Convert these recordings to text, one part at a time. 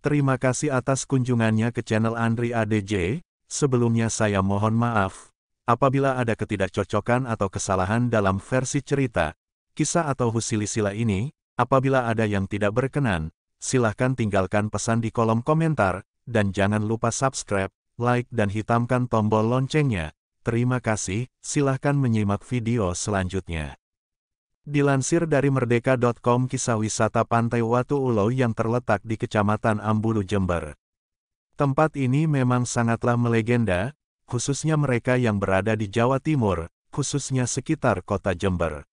Terima kasih atas kunjungannya ke channel Andri ADJ. Sebelumnya saya mohon maaf apabila ada ketidakcocokan atau kesalahan dalam versi cerita, kisah atau silsilah ini. Apabila ada yang tidak berkenan, silahkan tinggalkan pesan di kolom komentar, dan jangan lupa subscribe, like dan hitamkan tombol loncengnya. Terima kasih, silahkan menyimak video selanjutnya. Dilansir dari Merdeka.com, kisah wisata pantai Watu Ulo yang terletak di Kecamatan Ambulu, Jember. Tempat ini memang sangatlah melegenda, khususnya mereka yang berada di Jawa Timur, khususnya sekitar kota Jember.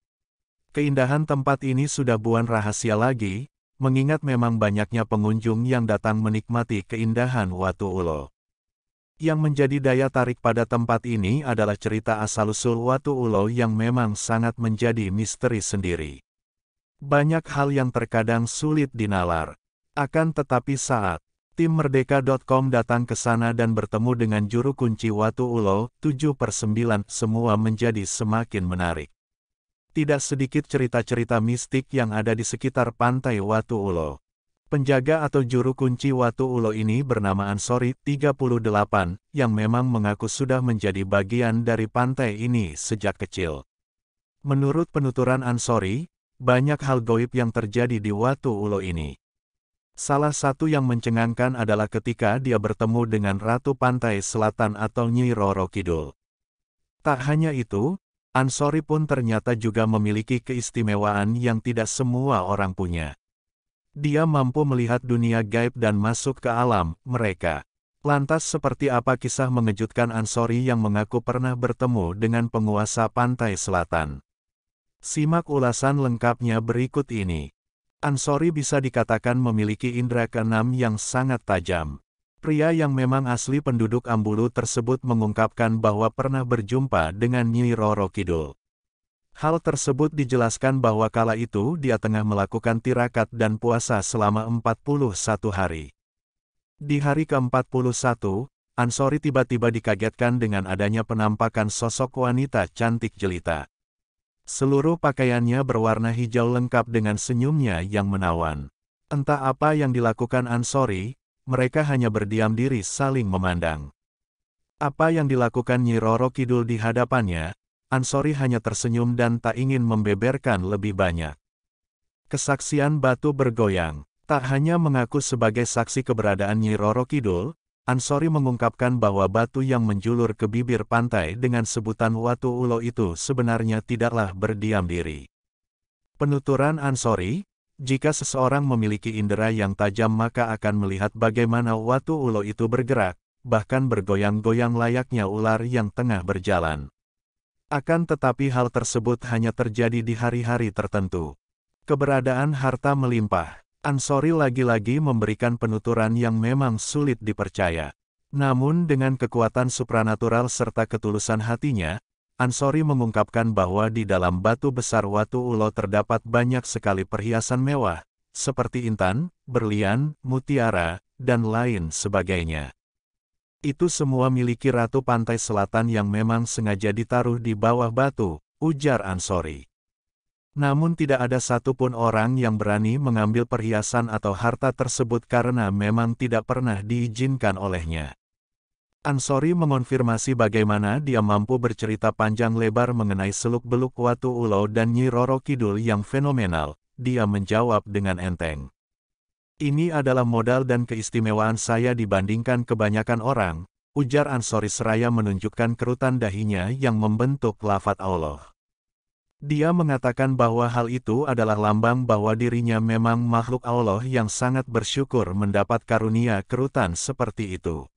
Keindahan tempat ini sudah bukan rahasia lagi, mengingat memang banyaknya pengunjung yang datang menikmati keindahan Watu Ulo. Yang menjadi daya tarik pada tempat ini adalah cerita asal-usul Watu Ulo yang memang sangat menjadi misteri sendiri. Banyak hal yang terkadang sulit dinalar. Akan tetapi saat tim Merdeka.com datang ke sana dan bertemu dengan juru kunci Watu Ulo, 7/9 semua menjadi semakin menarik. Tidak sedikit cerita-cerita mistik yang ada di sekitar pantai Watu Ulo. Penjaga atau juru kunci Watu Ulo ini bernama Anshori, 38, yang memang mengaku sudah menjadi bagian dari pantai ini sejak kecil. Menurut penuturan Anshori, banyak hal gaib yang terjadi di Watu Ulo ini. Salah satu yang mencengangkan adalah ketika dia bertemu dengan Ratu Pantai Selatan atau Nyi Roro Kidul. Tak hanya itu, Anshori pun ternyata juga memiliki keistimewaan yang tidak semua orang punya. Dia mampu melihat dunia gaib dan masuk ke alam mereka. Lantas seperti apa kisah mengejutkan Anshori yang mengaku pernah bertemu dengan penguasa pantai selatan? Simak ulasan lengkapnya berikut ini. Anshori bisa dikatakan memiliki indera keenam yang sangat tajam. Pria yang memang asli penduduk Ambulu tersebut mengungkapkan bahwa pernah berjumpa dengan Nyi Roro Kidul. Hal tersebut dijelaskan bahwa kala itu dia tengah melakukan tirakat dan puasa selama 41 hari. Di hari ke-41, Anshori tiba-tiba dikagetkan dengan adanya penampakan sosok wanita cantik jelita. Seluruh pakaiannya berwarna hijau lengkap dengan senyumnya yang menawan. Entah apa yang dilakukan Anshori, mereka hanya berdiam diri saling memandang. Apa yang dilakukan Nyi Roro Kidul di hadapannya, Anshori hanya tersenyum dan tak ingin membeberkan lebih banyak. Kesaksian batu bergoyang. Tak hanya mengaku sebagai saksi keberadaan Nyi Roro Kidul, Anshori mengungkapkan bahwa batu yang menjulur ke bibir pantai dengan sebutan Watu Ulo itu sebenarnya tidaklah berdiam diri. Penuturan Anshori, jika seseorang memiliki indera yang tajam maka akan melihat bagaimana Watu Ulo itu bergerak, bahkan bergoyang-goyang layaknya ular yang tengah berjalan. Akan tetapi hal tersebut hanya terjadi di hari-hari tertentu. Keberadaan harta melimpah. Anshori lagi-lagi memberikan penuturan yang memang sulit dipercaya. Namun dengan kekuatan supranatural serta ketulusan hatinya, Anshori mengungkapkan bahwa di dalam batu besar Watu Ulo terdapat banyak sekali perhiasan mewah, seperti intan, berlian, mutiara, dan lain sebagainya. Itu semua miliki Ratu Pantai Selatan yang memang sengaja ditaruh di bawah batu, ujar Anshori. Namun tidak ada satupun orang yang berani mengambil perhiasan atau harta tersebut karena memang tidak pernah diizinkan olehnya. Anshori mengonfirmasi bagaimana dia mampu bercerita panjang lebar mengenai seluk-beluk Watu Ulo dan Nyi Roro Kidul yang fenomenal. Dia menjawab dengan enteng. Ini adalah modal dan keistimewaan saya dibandingkan kebanyakan orang, ujar Anshori seraya menunjukkan kerutan dahinya yang membentuk lafadz Allah. Dia mengatakan bahwa hal itu adalah lambang bahwa dirinya memang makhluk Allah yang sangat bersyukur mendapat karunia kerutan seperti itu.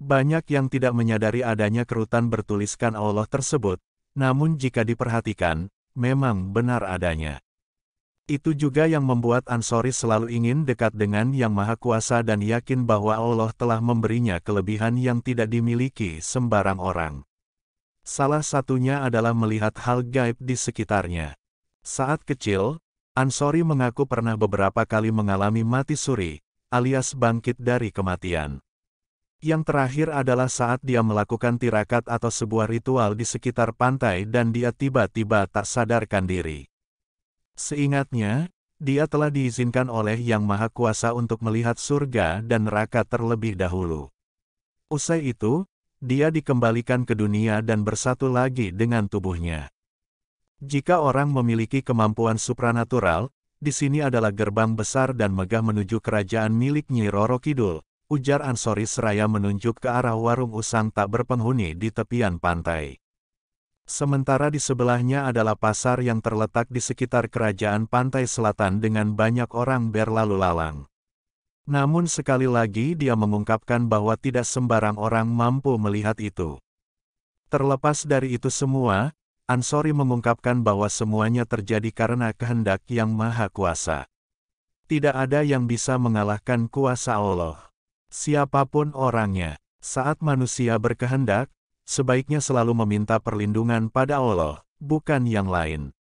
Banyak yang tidak menyadari adanya kerutan bertuliskan Allah tersebut, namun jika diperhatikan, memang benar adanya. Itu juga yang membuat Anshori selalu ingin dekat dengan Yang Maha Kuasa dan yakin bahwa Allah telah memberinya kelebihan yang tidak dimiliki sembarang orang. Salah satunya adalah melihat hal gaib di sekitarnya. Saat kecil, Anshori mengaku pernah beberapa kali mengalami mati suri, alias bangkit dari kematian. Yang terakhir adalah saat dia melakukan tirakat atau sebuah ritual di sekitar pantai dan dia tiba-tiba tak sadarkan diri. Seingatnya, Dia telah diizinkan oleh Yang Maha Kuasa untuk melihat surga dan neraka terlebih dahulu. Usai itu, dia dikembalikan ke dunia dan bersatu lagi dengan tubuhnya. Jika orang memiliki kemampuan supranatural, di sini adalah gerbang besar dan megah menuju kerajaan milik Nyi Roro Kidul, ujar Anshori seraya menunjuk ke arah warung usang tak berpenghuni di tepian pantai. Sementara di sebelahnya adalah pasar yang terletak di sekitar kerajaan pantai selatan dengan banyak orang berlalu lalang. Namun sekali lagi dia mengungkapkan bahwa tidak sembarang orang mampu melihat itu. Terlepas dari itu semua, Anshori mengungkapkan bahwa semuanya terjadi karena kehendak Yang Maha Kuasa. Tidak ada yang bisa mengalahkan kuasa Allah, siapapun orangnya. Saat manusia berkehendak, sebaiknya selalu meminta perlindungan pada Allah, bukan yang lain.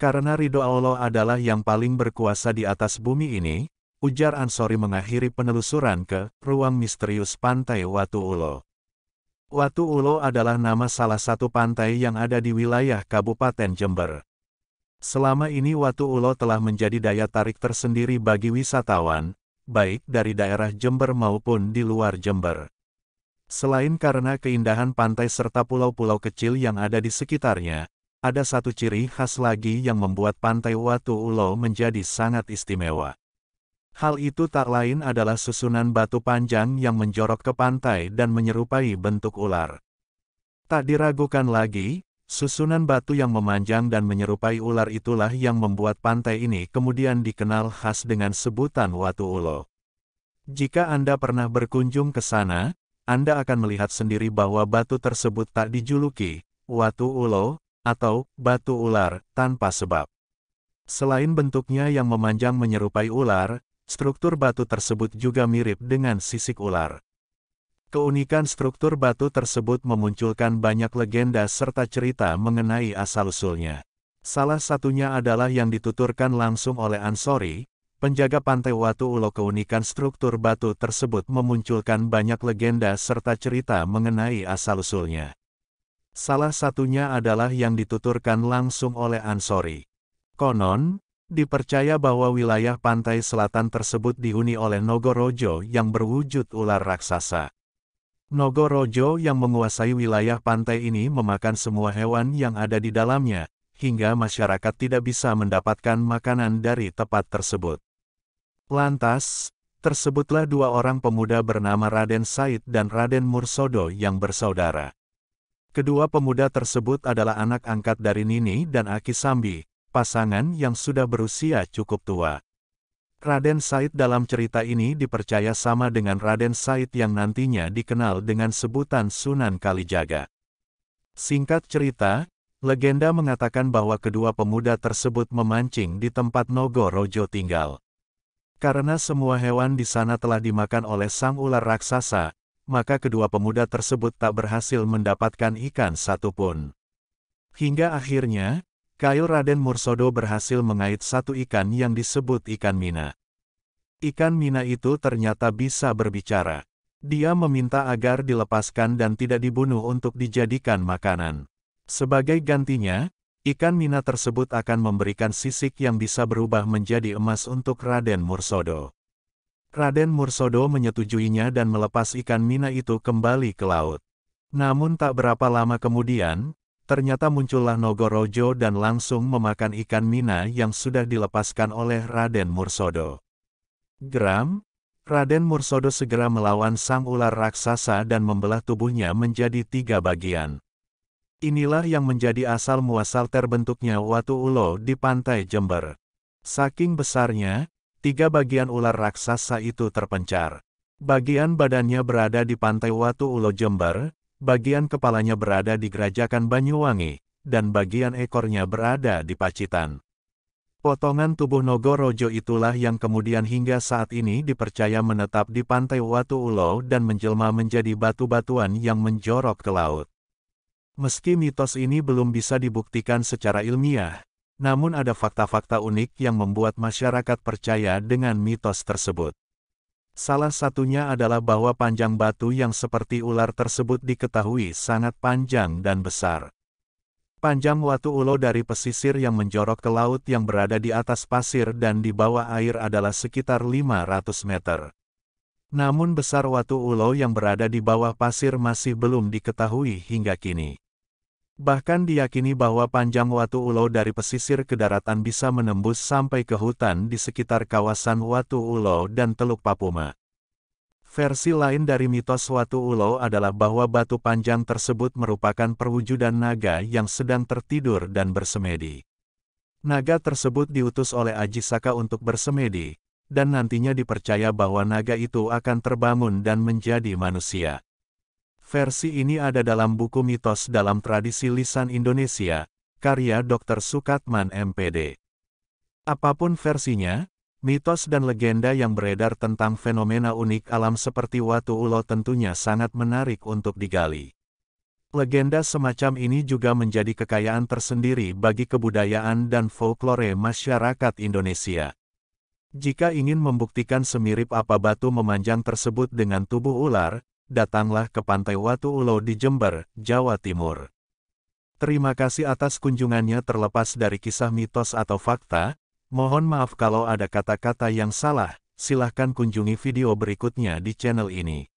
Karena ridho Allah adalah yang paling berkuasa di atas bumi ini, ujar Anshori mengakhiri penelusuran ke ruang misterius pantai Watu Ulo. Watu Ulo adalah nama salah satu pantai yang ada di wilayah Kabupaten Jember. Selama ini Watu Ulo telah menjadi daya tarik tersendiri bagi wisatawan, baik dari daerah Jember maupun di luar Jember. Selain karena keindahan pantai serta pulau-pulau kecil yang ada di sekitarnya, ada satu ciri khas lagi yang membuat pantai Watu Ulo menjadi sangat istimewa. Hal itu tak lain adalah susunan batu panjang yang menjorok ke pantai dan menyerupai bentuk ular. Tak diragukan lagi, susunan batu yang memanjang dan menyerupai ular itulah yang membuat pantai ini kemudian dikenal khas dengan sebutan Watu Ulo. Jika Anda pernah berkunjung ke sana, Anda akan melihat sendiri bahwa batu tersebut tak dijuluki Watu Ulo atau batu ular tanpa sebab. Selain bentuknya yang memanjang menyerupai ular, struktur batu tersebut juga mirip dengan sisik ular. Keunikan struktur batu tersebut memunculkan banyak legenda serta cerita mengenai asal-usulnya. Salah satunya adalah yang dituturkan langsung oleh Anshori, penjaga pantai Watu Ulo. Keunikan struktur batu tersebut memunculkan banyak legenda serta cerita mengenai asal-usulnya. Salah satunya adalah yang dituturkan langsung oleh Anshori. Konon, dipercaya bahwa wilayah pantai selatan tersebut dihuni oleh Nogorojo yang berwujud ular raksasa. Nogorojo yang menguasai wilayah pantai ini memakan semua hewan yang ada di dalamnya, hingga masyarakat tidak bisa mendapatkan makanan dari tempat tersebut. Lantas, tersebutlah dua orang pemuda bernama Raden Said dan Raden Mursodo yang bersaudara. Kedua pemuda tersebut adalah anak angkat dari Nini dan Aki Sambi, pasangan yang sudah berusia cukup tua. Raden Said dalam cerita ini dipercaya sama dengan Raden Said yang nantinya dikenal dengan sebutan Sunan Kalijaga. Singkat cerita, legenda mengatakan bahwa kedua pemuda tersebut memancing di tempat Nogorojo tinggal. Karena semua hewan di sana telah dimakan oleh sang ular raksasa, maka kedua pemuda tersebut tak berhasil mendapatkan ikan satupun. Hingga akhirnya, kail Raden Mursodo berhasil mengait satu ikan yang disebut ikan mina. Ikan mina itu ternyata bisa berbicara. Dia meminta agar dilepaskan dan tidak dibunuh untuk dijadikan makanan. Sebagai gantinya, ikan mina tersebut akan memberikan sisik yang bisa berubah menjadi emas untuk Raden Mursodo. Raden Mursodo menyetujuinya dan melepas ikan mina itu kembali ke laut. Namun tak berapa lama kemudian, ternyata muncullah Nogorojo dan langsung memakan ikan mina yang sudah dilepaskan oleh Raden Mursodo. Geram, Raden Mursodo segera melawan sang ular raksasa dan membelah tubuhnya menjadi 3 bagian. Inilah yang menjadi asal-muasal terbentuknya Watu Ulo di pantai Jember. Saking besarnya, 3 bagian ular raksasa itu terpencar. Bagian badannya berada di pantai Watu Ulo Jember, bagian kepalanya berada di Grajakan Banyuwangi, dan bagian ekornya berada di Pacitan. Potongan tubuh Nogorojo itulah yang kemudian hingga saat ini dipercaya menetap di pantai Watu Ulo dan menjelma menjadi batu-batuan yang menjorok ke laut. Meski mitos ini belum bisa dibuktikan secara ilmiah, namun ada fakta-fakta unik yang membuat masyarakat percaya dengan mitos tersebut. Salah satunya adalah bahwa panjang batu yang seperti ular tersebut diketahui sangat panjang dan besar. Panjang Watu Ulo dari pesisir yang menjorok ke laut yang berada di atas pasir dan di bawah air adalah sekitar 500 meter. Namun besar Watu Ulo yang berada di bawah pasir masih belum diketahui hingga kini. Bahkan diyakini bahwa panjang Watu Ulo dari pesisir ke daratan bisa menembus sampai ke hutan di sekitar kawasan Watu Ulo dan Teluk Papuma. Versi lain dari mitos Watu Ulo adalah bahwa batu panjang tersebut merupakan perwujudan naga yang sedang tertidur dan bersemedi. Naga tersebut diutus oleh Ajisaka untuk bersemedi, dan nantinya dipercaya bahwa naga itu akan terbangun dan menjadi manusia. Versi ini ada dalam buku mitos dalam tradisi lisan Indonesia, karya Dr. Sukatman MPD. Apapun versinya, mitos dan legenda yang beredar tentang fenomena unik alam seperti Watu Ulo tentunya sangat menarik untuk digali. Legenda semacam ini juga menjadi kekayaan tersendiri bagi kebudayaan dan folklore masyarakat Indonesia. Jika ingin membuktikan semirip apa batu memanjang tersebut dengan tubuh ular, datanglah ke pantai Watu Ulo di Jember, Jawa Timur. Terima kasih atas kunjungannya. Terlepas dari kisah mitos atau fakta, mohon maaf kalau ada kata-kata yang salah, silahkan kunjungi video berikutnya di channel ini.